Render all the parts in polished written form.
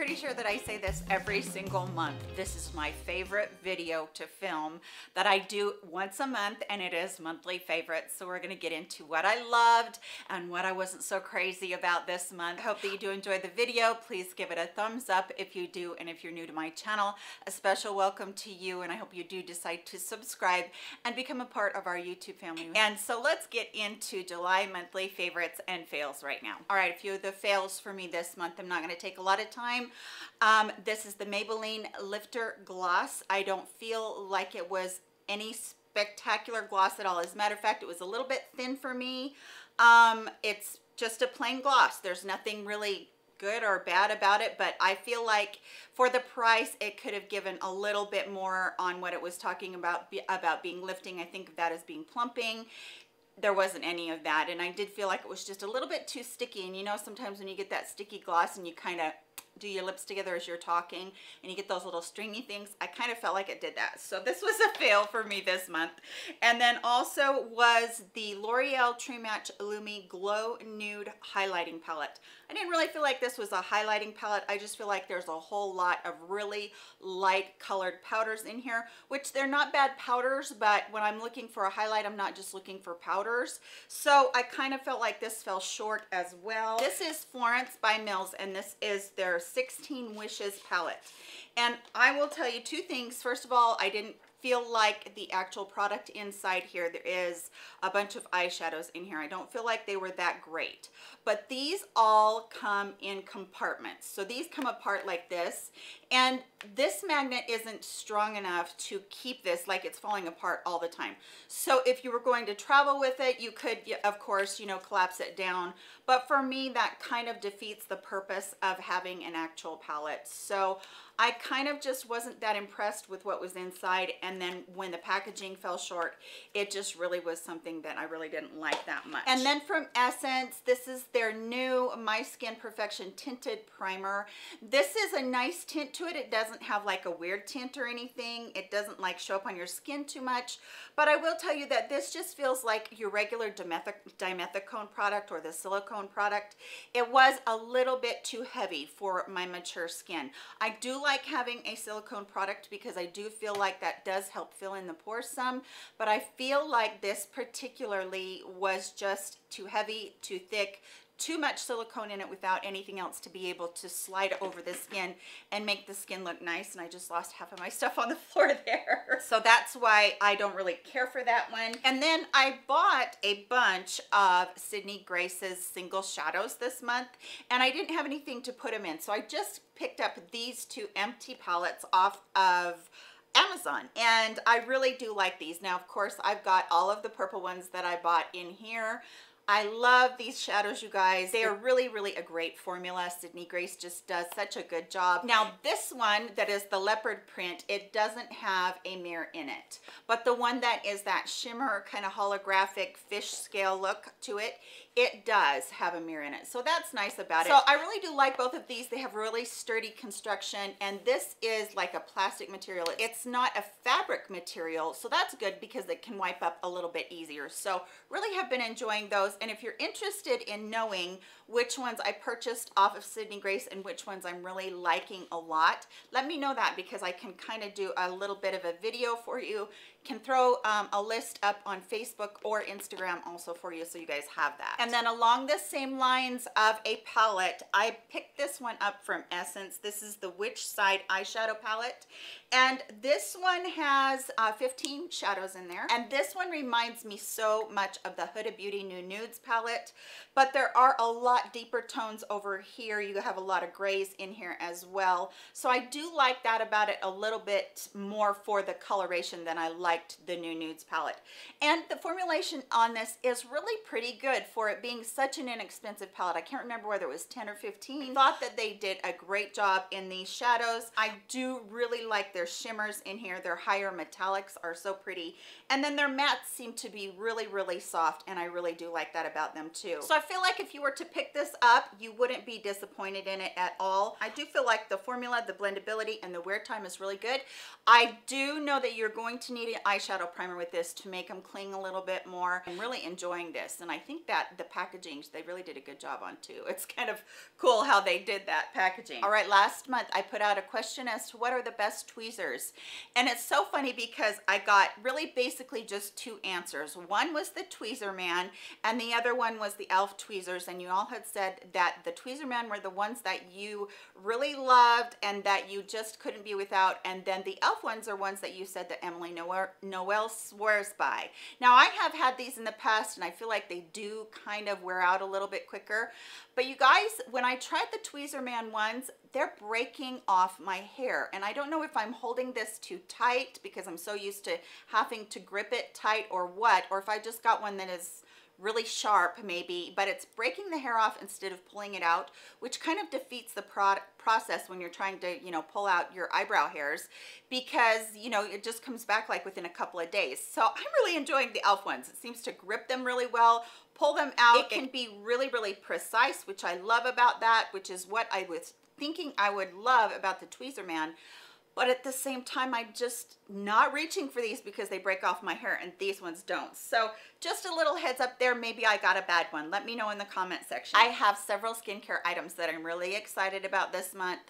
pretty sure that I say this every single month. This is my favorite video to film that I do once a month, and it is monthly favorites. So we're going to get into what I loved and what I wasn't so crazy about this month. I hope that you do enjoy the video. Please give it a thumbs up if you do, and if you're new to my channel, a special welcome to you, and I hope you do decide to subscribe and become a part of our YouTube family. And so let's get into July monthly favorites and fails right now. All right, a few of the fails for me this month. I'm not going to take a lot of time. This is the Maybelline Lifter gloss. I don't feel like it was any spectacular gloss at all. As a matter of fact, it was a little bit thin for me. It's just a plain gloss. There's nothing really good or bad about it, but I feel like for the price it could have given a little bit more on what it was talking about being lifting. I think of that as being plumping. There wasn't any of that, and I did feel like it was just a little bit too sticky. And you know, sometimes when you get that sticky gloss and you kind of do your lips together as you're talking and you get those little stringy things, I kind of felt like it did that. So this was a fail for me this month. And then also was the L'Oreal True Match Lumi Glow Nude Highlighting Palette. I didn't really feel like this was a highlighting palette. I just feel like there's a whole lot of really light colored powders in here, which they're not bad powders, but when I'm looking for a highlight, I'm not just looking for powders. So I kind of felt like this fell short as well. This is Florence by Mills, and this is their 16 Wishes palette. And I will tell you two things. First of all, I didn't feel like the actual product inside here, there is a bunch of eyeshadows in here. I don't feel like they were that great, but these all come in compartments. So these come apart like this, and this magnet isn't strong enough to keep this, like it's falling apart all the time. So if you were going to travel with it, you could, of course, you know, collapse it down. But for me, that kind of defeats the purpose of having an actual palette. So I kind of just wasn't that impressed with what was inside, and then when the packaging fell short, it just really was something that I really didn't like that much. And then from Essence, this is their new My Skin Perfection Tinted Primer. This is a nice tint to it. It doesn't have like a weird tint or anything. It doesn't like show up on your skin too much, but I will tell you that this just feels like your regular dimethicone product or the silicone product. It was a little bit too heavy for my mature skin. I do like having a silicone product because I do feel like that does help fill in the pores some, but I feel like this particularly was just too heavy, too thick, too much silicone in it without anything else to be able to slide over the skin and make the skin look nice. And I just lost half of my stuff on the floor there. So that's why I don't really care for that one. And then I bought a bunch of Sydney Grace's single shadows this month, and I didn't have anything to put them in. So I just picked up these two empty palettes off of Amazon, and I really do like these. Now, of course, I've got all of the purple ones that I bought in here. I love these shadows, you guys. They are really, really a great formula. Sydney Grace just does such a good job. Now, this one that is the leopard print, it doesn't have a mirror in it, but the one that is that shimmer kind of holographic fish scale look to it, it does have a mirror in it. So that's nice about it. So I really do like both of these. They have really sturdy construction, and this is like a plastic material. It's not a fabric material, so that's good because it can wipe up a little bit easier. So really have been enjoying those. And if you're interested in knowing which ones I purchased off of Sydney Grace and which ones I'm really liking a lot, let me know that, because I can kind of do a little bit of a video for you, can throw a list up on Facebook or Instagram also for you, so you guys have that. And then along the same lines of a palette, I picked this one up from Essence. This is the Witch Side eyeshadow palette, and this one has 15 shadows in there, and this one reminds me so much of the Huda Beauty New Nudes palette, but there are a lot deeper tones over here. You have a lot of grays in here as well, so I do like that about it a little bit more for the coloration than I liked the New Nudes palette. And the formulation on this is really pretty good for it being such an inexpensive palette. I can't remember whether it was 10 or 15. I thought that they did a great job in these shadows. I do really like their shimmers in here. Their higher metallics are so pretty, and then their mattes seem to be really, really soft, and I really do like like that about them too. So I feel like if you were to pick this up, you wouldn't be disappointed in it at all. I do feel like the formula, the blendability, and the wear time is really good. I do know that you're going to need an eyeshadow primer with this to make them cling a little bit more. I'm really enjoying this, and I think that the packaging, they really did a good job on too. It's kind of cool how they did that packaging. All right, last month I put out a question as to what are the best tweezers, and it's so funny because I got really basically just two answers. One was the Tweezerman and the other one was the ELF tweezers, and you all had said that the Tweezerman were the ones that you really loved and that you just couldn't be without, and then the ELF ones are ones that you said that Emily Noel swears by. Now I have had these in the past and I feel like they do kind of wear out a little bit quicker, but you guys, when I tried the Tweezerman ones, they're breaking off my hair, and I don't know if I'm holding this too tight because I'm so used to having to grip it tight or what, or if I just got one that is really sharp maybe, but it's breaking the hair off instead of pulling it out, which kind of defeats the process when you're trying to, you know, pull out your eyebrow hairs, because, you know, it just comes back like within a couple of days. So I'm really enjoying the ELF ones. It seems to grip them really well, pull them out. It can be really, really precise, which I love about that, which is what I was thinking I would love about the Tweezerman. But at the same time, I'm just not reaching for these because they break off my hair and these ones don't. So just a little heads up there, maybe I got a bad one. Let me know in the comment section. I have several skincare items that I'm really excited about this month,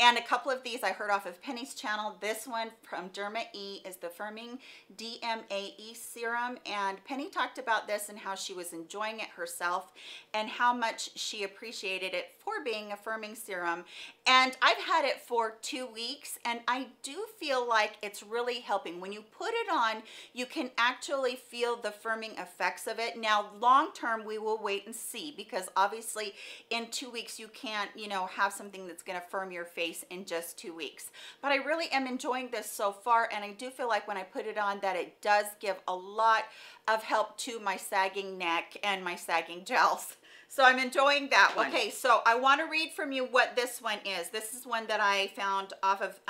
and a couple of these I heard off of Penny's channel. This one from Derma E is the firming DMAE serum, and Penny talked about this and how she was enjoying it herself and how much she appreciated it for being a firming serum. And I've had it for 2 weeks, and I do feel like it's really helping. When you put it on, you can actually feel the firming effects of it. Now, long term, we will wait and see, because obviously in 2 weeks, you can't, you know, have something that's going to firm your face in just 2 weeks. But I really am enjoying this so far, and I do feel like when I put it on that it does give a lot of help to my sagging neck and my sagging jowls. So I'm enjoying that one. Okay, so I want to read from you what this one is. This is one that I found off of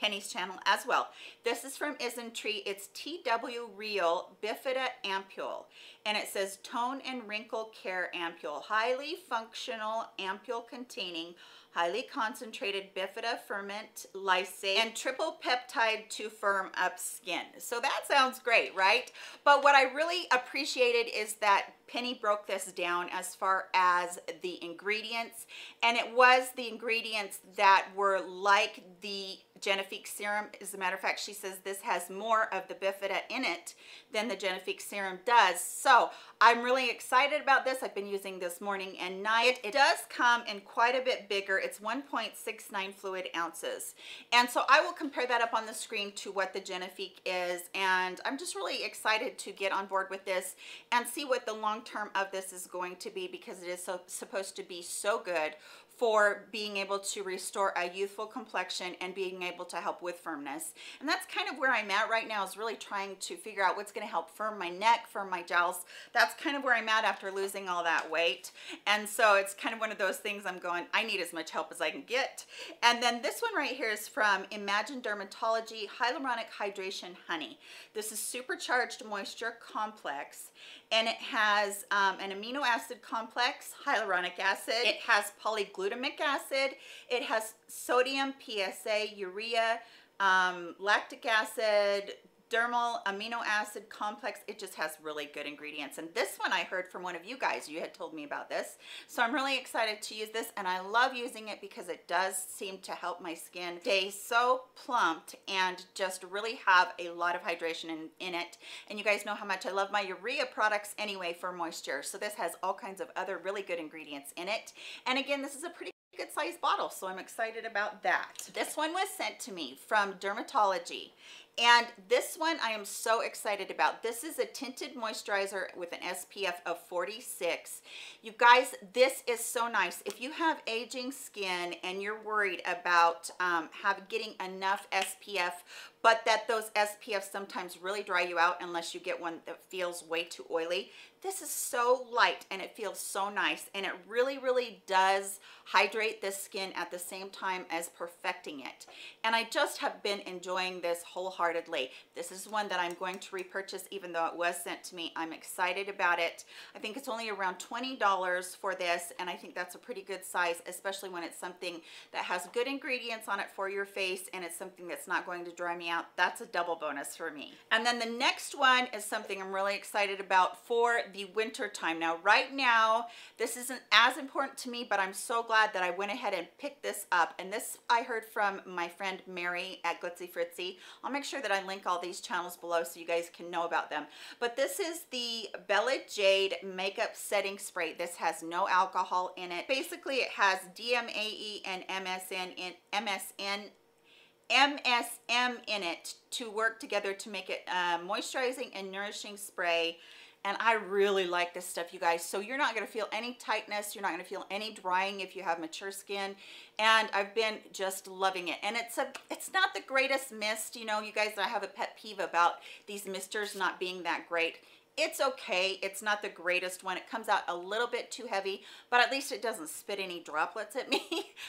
Penny's channel as well. This is from Isntree. It's TW Real Bifida Ampule, and it says Tone and Wrinkle Care Ampule, highly functional ampule containing highly concentrated bifida ferment lysate and triple peptide to firm up skin. So that sounds great, right? But what I really appreciated is that Penny broke this down as far as the ingredients, and it was the ingredients that were like the Genifique serum. As a matter of fact, she says this has more of the bifida in it than the Genifique serum does. So I'm really excited about this. I've been using this morning and night. It does come in quite a bit bigger. It's 1.69 fluid ounces. And so I will compare that up on the screen to what the Genifique is. And I'm just really excited to get on board with this and see what the long term of this is going to be, because it is supposed to be so good for being able to restore a youthful complexion and being able to help with firmness. And that's kind of where I'm at right now, is really trying to figure out what's going to help firm my neck, firm my jowls. That's kind of where I'm at after losing all that weight. And so it's kind of one of those things I'm going, I need as much help as I can get. And then this one right here is from Imagine Dermatology Hyaluronic Hydration Honey. This is Supercharged Moisture Complex, and it has an amino acid complex, hyaluronic acid. It has polyglutamic acid. It has sodium, PSA, urea, lactic acid, dermal amino acid complex. It just has really good ingredients. And this one I heard from one of you guys. You had told me about this. So I'm really excited to use this, and I love using it because it does seem to help my skin stay so plumped and just really have a lot of hydration in it. And you guys know how much I love my urea products anyway for moisture. So this has all kinds of other really good ingredients in it. And again, this is a pretty good size bottle, so I'm excited about that. This one was sent to me from Dermatology, and this one I am so excited about. This is a tinted moisturizer with an SPF of 46. You guys, this is so nice. If you have aging skin and you're worried about getting enough SPF, but that those SPFs sometimes really dry you out unless you get one that feels way too oily. This is so light and it feels so nice, and it really, really does hydrate the skin at the same time as perfecting it. And I just have been enjoying this wholeheartedly. wholeheartedly. This is one that I'm going to repurchase even though it was sent to me. I'm excited about it. I think it's only around $20 for this, and I think that's a pretty good size, especially when it's something that has good ingredients on it for your face and it's something that's not going to dry me out. That's a double bonus for me. And then the next one is something I'm really excited about for the winter time. Now, right now, this isn't as important to me, but I'm so glad that I went ahead and picked this up. And this I heard from my friend Mary at Glitzy Fritzy. I'll make sure that I link all these channels below so you guys can know about them. But this is the Bella Jade Makeup Setting Spray. This has no alcohol in it. Basically, it has DMAE and MSM in it to work together to make it a moisturizing and nourishing spray. And I really like this stuff, you guys. So you're not gonna feel any tightness. You're not gonna feel any drying if you have mature skin. And I've been just loving it. And it's not the greatest mist. You know, you guys, I have a pet peeve about these misters not being that great. It's okay, it's not the greatest one. It comes out a little bit too heavy, but at least it doesn't spit any droplets at me,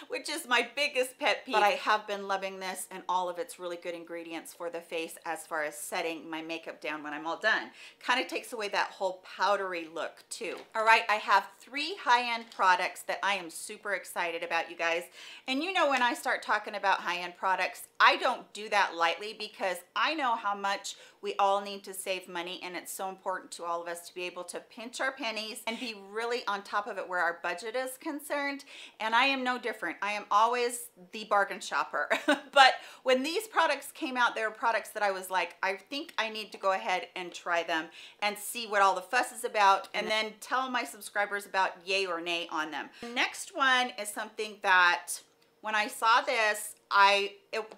which is my biggest pet peeve. But I have been loving this and all of its really good ingredients for the face as far as setting my makeup down when I'm all done. Kind of takes away that whole powdery look too. All right, I have three high-end products that I am super excited about, you guys. And you know, when I start talking about high-end products, I don't do that lightly because I know how much we all need to save money, and it's so important to all of us to be able to pinch our pennies and be really on top of it where our budget is concerned. And I am no different. I am always the bargain shopper. But when these products came out, there were products that I was like, I think I need to go ahead and try them and see what all the fuss is about and then tell my subscribers about yay or nay on them. The next one is something that when I saw this,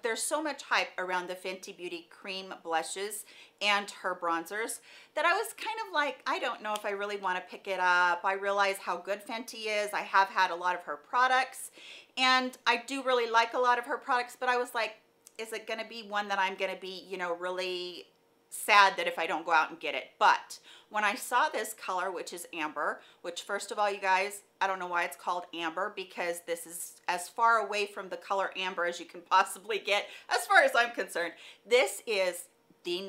there's so much hype around the Fenty Beauty cream blushes and her bronzers that I was kind of like, I don't know if I really want to pick it up. I realize how good Fenty is. I have had a lot of her products, and I do really like a lot of her products, but I was like, is it going to be one that I'm going to be, you know, really sad that if I don't go out and get it? But when I saw this color, which is amber, which first of all, you guys, I don't know why it's called amber because this is as far away from the color amber as you can possibly get as far as I'm concerned. This is the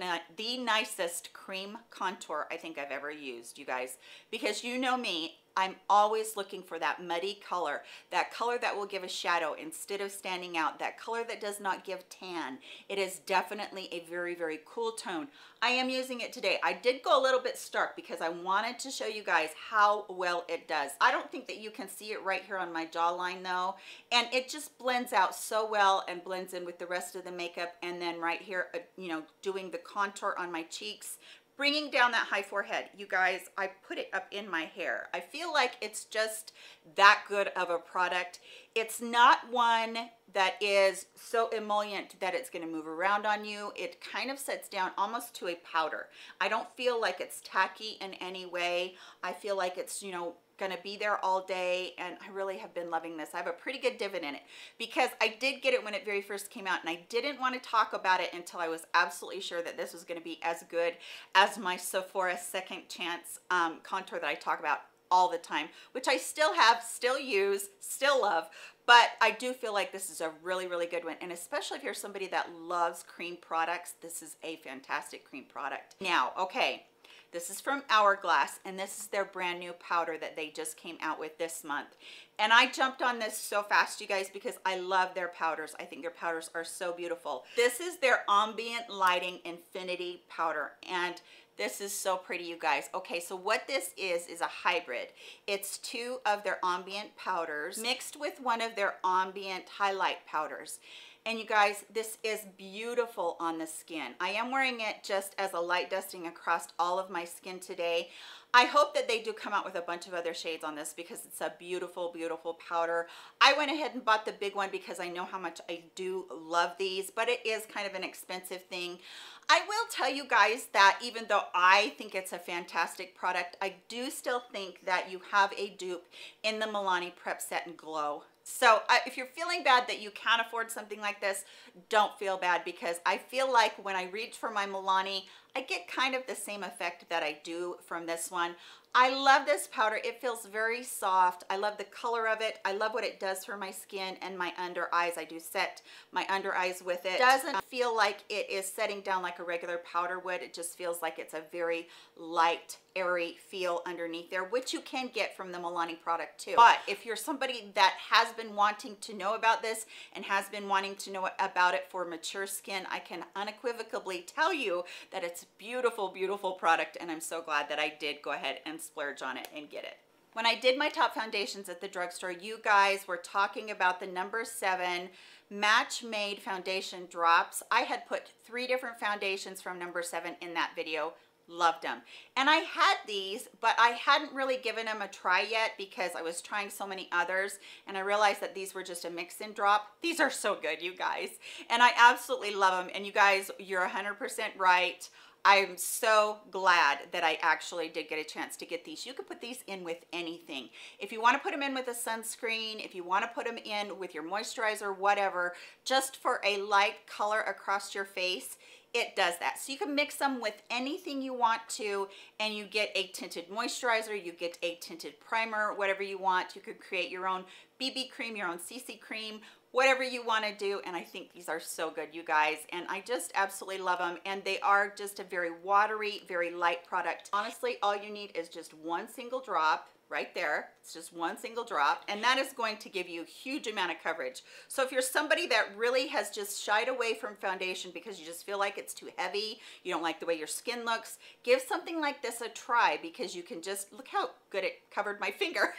nicest cream contour I think I've ever used, you guys, because you know me, I'm always looking for that muddy color that will give a shadow instead of standing out, that color that does not give tan. It is definitely a very, very cool tone. I am using it today. I did go a little bit stark because I wanted to show you guys how well it does. I don't think that you can see it right here on my jawline though, and it just blends out so well and blends in with the rest of the makeup. And then right here, you know, doing the contour on my cheeks, bringing down that high forehead. You guys, I put it up in my hair. I feel like it's just that good of a product. It's not one that is so emollient that it's gonna move around on you. It kind of sets down almost to a powder. I don't feel like it's tacky in any way. I feel like it's, you know, gonna be there all day, and I really have been loving this. I have a pretty good dividend in it because I did get it when it very first came out, and I didn't want to talk about it until I was absolutely sure that this was gonna be as good as my Sephora Second Chance contour that I talk about all the time, which I still have, still use, still love. But I do feel like this is a really, really good one. And especially if you're somebody that loves cream products, this is a fantastic cream product. Now, okay, this is from Hourglass, and this is their brand new powder that they just came out with this month. And I jumped on this so fast, you guys, because I love their powders. I think their powders are so beautiful. This is their Ambient Lighting Infinity Powder, and this is so pretty, you guys. Okay, so what this is a hybrid. It's two of their ambient powders mixed with one of their ambient highlight powders. And you guys, this is beautiful on the skin. I am wearing it just as a light dusting across all of my skin today. I hope that they do come out with a bunch of other shades on this because it's a beautiful, beautiful powder. I went ahead and bought the big one because I know how much I do love these, but it is kind of an expensive thing. I will tell you guys that even though I think it's a fantastic product, I do still think that you have a dupe in the Milani Prep Set and Glow. So if you're feeling bad that you can't afford something like this, don't feel bad, because I feel like when I reach for my Milani, I get kind of the same effect that I do from this one. I love this powder. It feels very soft. I love the color of it. I love what it does for my skin and my under eyes. I do set my under eyes with it. It doesn't feel like it is setting down like a regular powder would. It just feels like it's a very light, airy feel underneath there, which you can get from the Milani product too. But if you're somebody that has been wanting to know about this and has been wanting to know about it for mature skin, I can unequivocally tell you that it's a beautiful, beautiful product, and I'm so glad that I did go ahead and splurge on it and get it. When I did my top foundations at the drugstore, you guys were talking about the No7 Match Made foundation drops. I had put 3 different foundations from No7 in that video. Loved them. And I had these, but I hadn't really given them a try yet because I was trying so many others, and I realized that these were just a mix and drop. These are so good, you guys, and I absolutely love them. And you guys, you're 100% right. I'm so glad that I actually did get a chance to get these. You could put these in with anything. If you want to put them in with a sunscreen, if you want to put them in with your moisturizer, whatever, just for a light color across your face, it does that. So you can mix them with anything you want to, and you get a tinted moisturizer, you get a tinted primer, whatever you want. You could create your own BB cream, your own CC cream, whatever you want to do. And I think these are so good, you guys, and I just absolutely love them. And they are just a very watery, very light product. Honestly, all you need is just one single drop right there. It's just one single drop, and that is going to give you a huge amount of coverage. So if you're somebody that really has just shied away from foundation because you just feel like it's too heavy, you don't like the way your skin looks, give something like this a try, because you can just, look how good it covered my finger.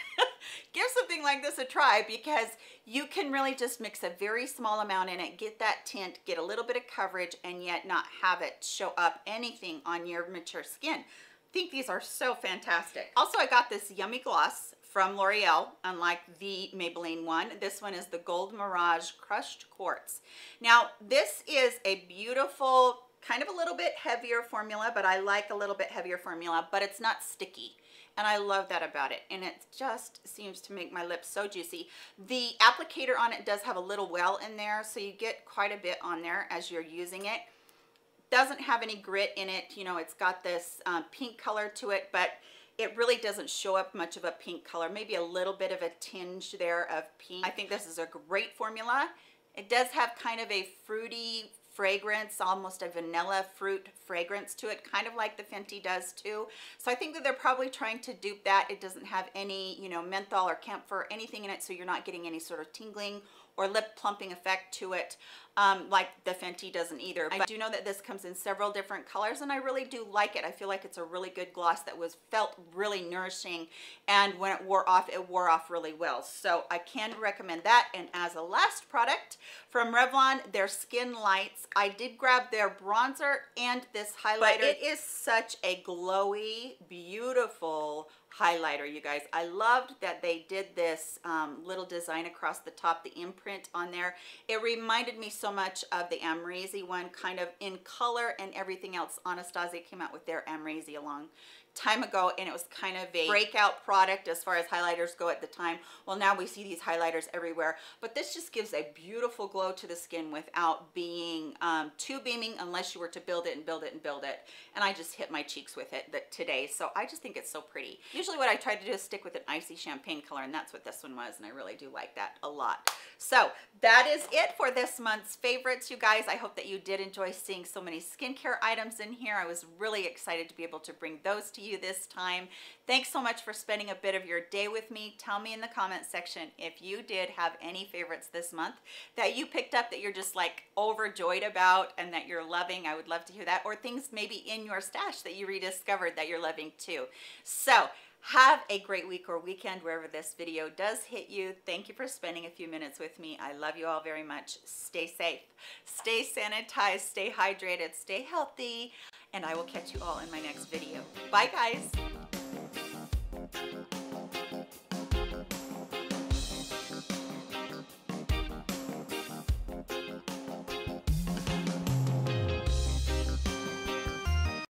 Give something like this a try, because you can really just mix a very small amount in it, get that tint, get a little bit of coverage, and yet not have it show up anything on your mature skin. I think these are so fantastic. Also, I got this yummy gloss from L'Oreal, unlike the Maybelline one. This one is the Gold Mirage Crushed Quartz. Now, this is a beautiful, kind of a little bit heavier formula, but I like a little bit heavier formula, but it's not sticky. And I love that about it. And it just seems to make my lips so juicy. The applicator on it does have a little well in there, so you get quite a bit on there as you're using it. Doesn't have any grit in it. You know, it's got this pink color to it, but it really doesn't show up much of a pink color. Maybe a little bit of a tinge there of pink. I think this is a great formula. It does have kind of a fruity fragrance, almost a vanilla fruit fragrance to it, kind of like the Fenty does too. So I think that they're probably trying to dupe that. It doesn't have any, you know, menthol or camphor, anything in it, so you're not getting any sort of tingling or lip plumping effect to it, like the Fenty doesn't either. But I do know that this comes in several different colors, and I really do like it. I feel like it's a really good gloss that felt really nourishing, and when it wore off really well. So I can recommend that. And as a last product from Revlon, their Skin Lights, I did grab their bronzer and this highlighter. But it is such a glowy, beautiful highlighter, you guys. I loved that they did this little design across the top, the imprint on there. It reminded me so much of the Amrezy one, kind of in color and everything else. Anastasia came out with their Amrezy a long time ago, and it was kind of a breakout product as far as highlighters go at the time. Well, now we see these highlighters everywhere, but this just gives a beautiful glow to the skin without being too beaming, unless you were to build it and build it and build it. And I just hit my cheeks with it today, so I just think it's so pretty. Usually what I try to do is stick with an icy champagne color, and that's what this one was, and I really do like that a lot. So that is it for this month's favorites, you guys. I hope that you did enjoy seeing so many skincare items in here. I was really excited to be able to bring those to you this time. Thanks so much for spending a bit of your day with me. Tell me in the comment section if you did have any favorites this month that you picked up that you're just like overjoyed about and that you're loving. I would love to hear that, or things maybe in your stash that you rediscovered that you're loving too. So have a great week or weekend wherever this video does hit you. Thank you for spending a few minutes with me. I love you all very much. Stay safe, stay sanitized, stay hydrated, stay healthy, and I will catch you all in my next video. Bye, guys.